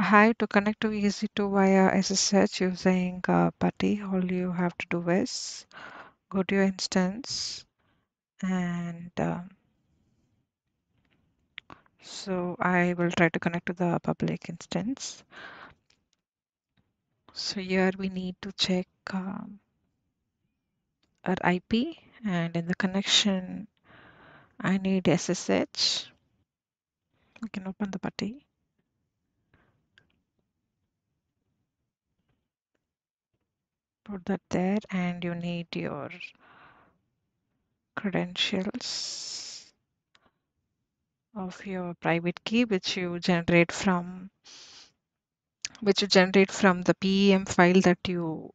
Hi, to connect to EC2 via SSH using PuTTy, all you have to do is go to your instance, and so I will try to connect to the public instance. So here we need to check our IP, and in the connection, I need SSH. We can open the PuTTy. Put that there, and you need your credentials of your private key, which you generate from the PEM file that you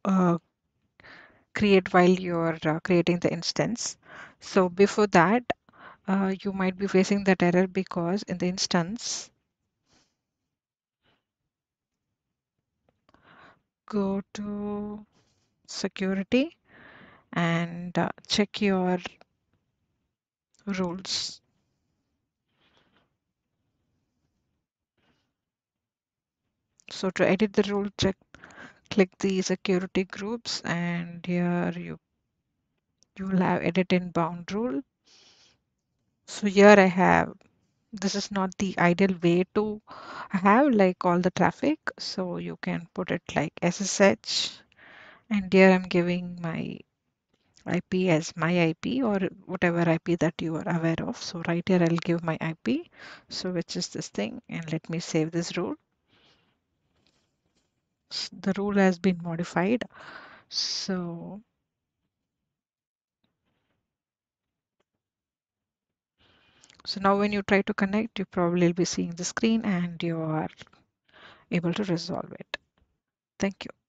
create while you're creating the instance. So before that, you might be facing that error because in the instance, go to security and check your rules. So to edit the rule, click the security groups, and here you will have edit inbound rule. So here I have, this is not the ideal way to have like all the traffic, so you can put it like SSH. And here I'm giving my IP as my IP or whatever IP that you are aware of. So right here I'll give my IP, so which is this thing, and let me save this rule. The rule has been modified. So now when you try to connect, you probably will be seeing the screen and you are able to resolve it. Thank you.